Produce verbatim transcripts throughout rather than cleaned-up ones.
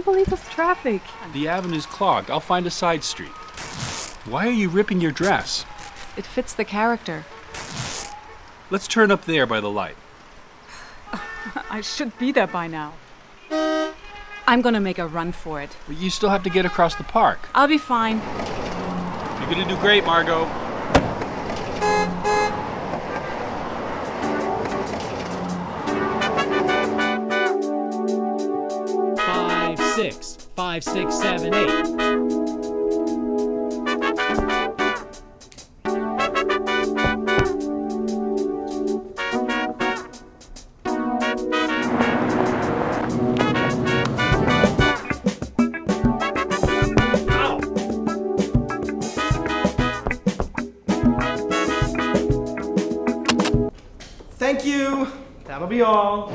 can't believe this traffic. The avenue's clogged. I'll find a side street. Why are you ripping your dress? It fits the character. Let's turn up there by the light. I should be there by now. I'm gonna make a run for it. But you still have to get across the park. I'll be fine. You're gonna do great, Margot. Five, six, five, six, seven, eight. Thank you. That'll be all.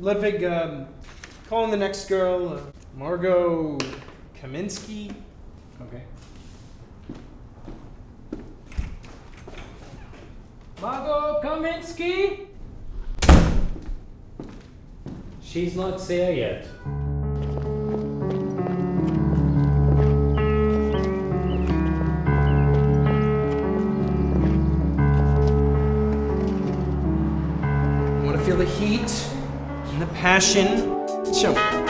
Ludwig, um, calling the next girl, uh, Margot Kaminski. Okay. Margot Kaminski? She's not there yet. Feel the heat and the passion. Show me.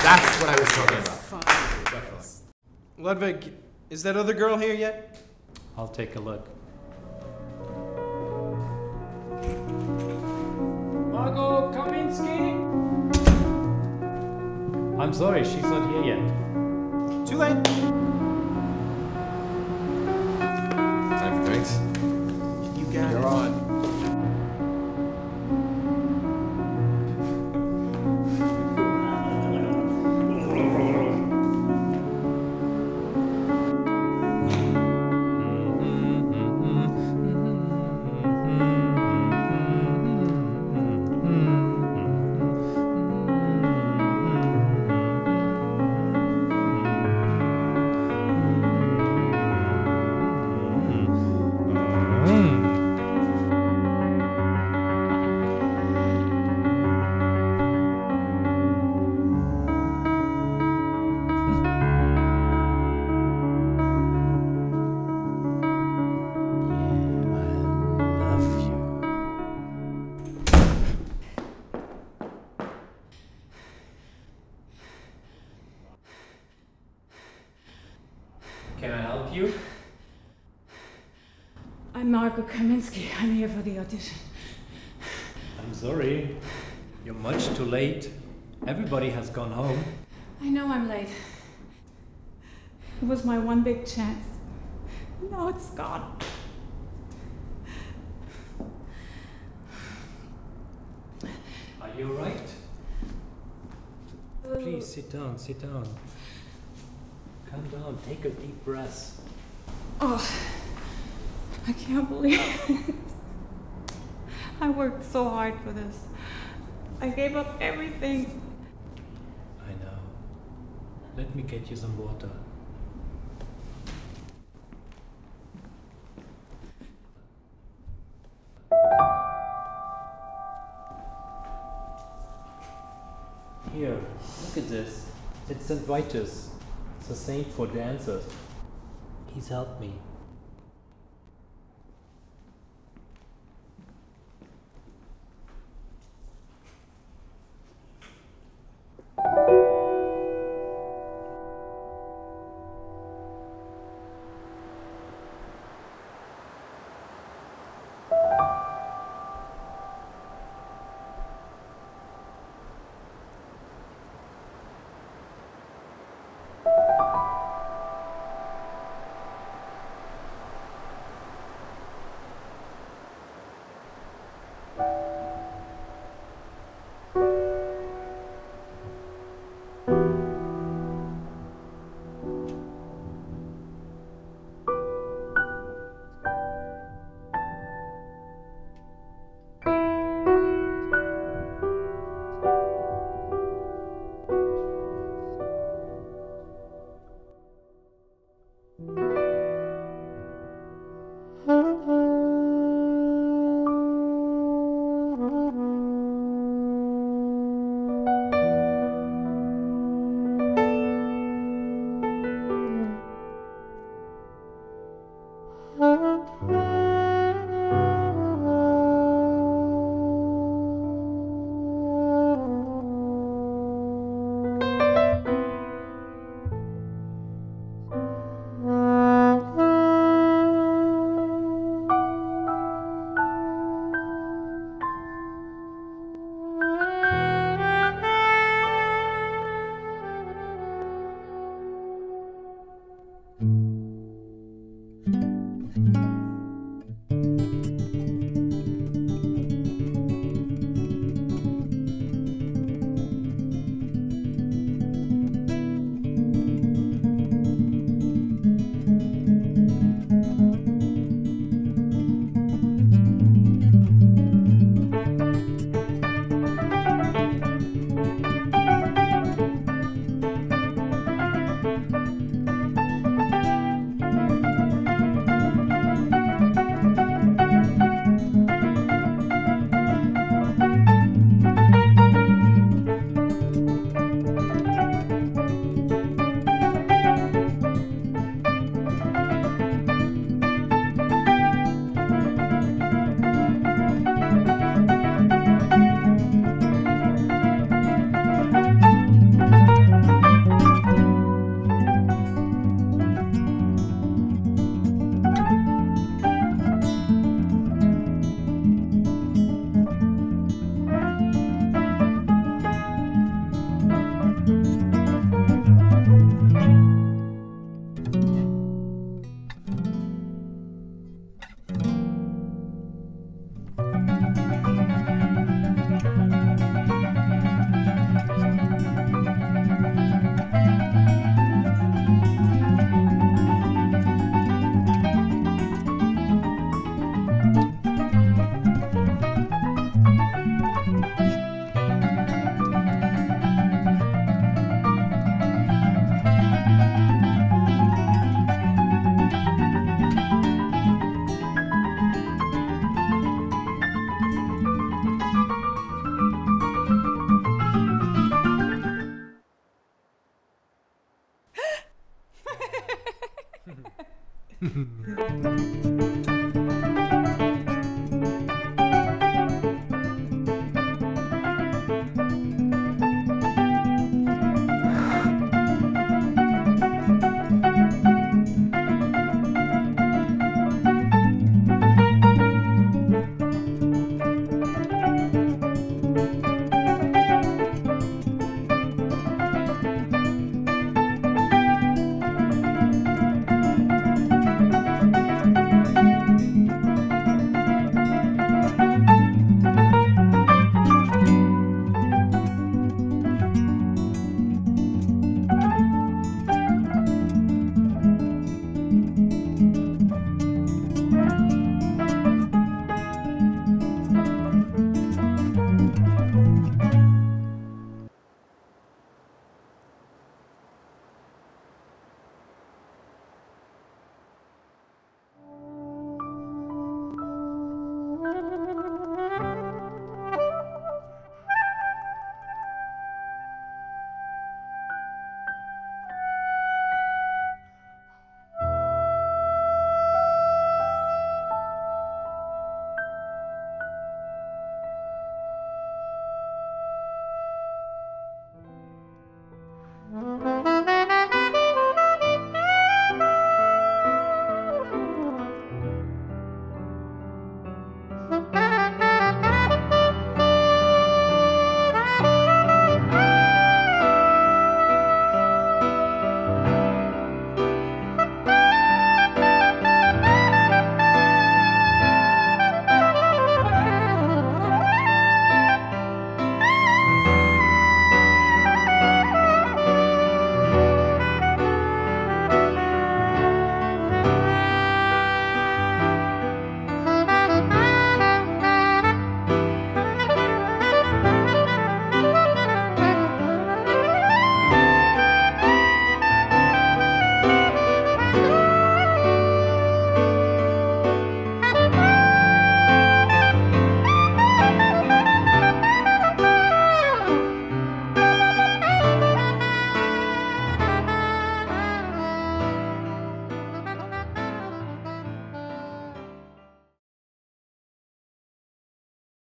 That's what I was talking about. Ludwig, is that other girl here yet? I'll take a look. Margot Kaminski? I'm sorry, she's not here yet. Too late. Time for drinks. You got You're it. on. Can I help you? I'm Margot Kaminski. I'm here for the audition. I'm sorry. You're much too late. Everybody has gone home. I know I'm late. It was my one big chance. Now it's gone. Are you all right? Hello. Please sit down, sit down. Calm down, take a deep breath. Oh, I can't believe it. I worked so hard for this. I gave up everything. I know. Let me get you some water. Here, look at this. It's Saint Vitus. The same for dancers. He's helped me. Hmm.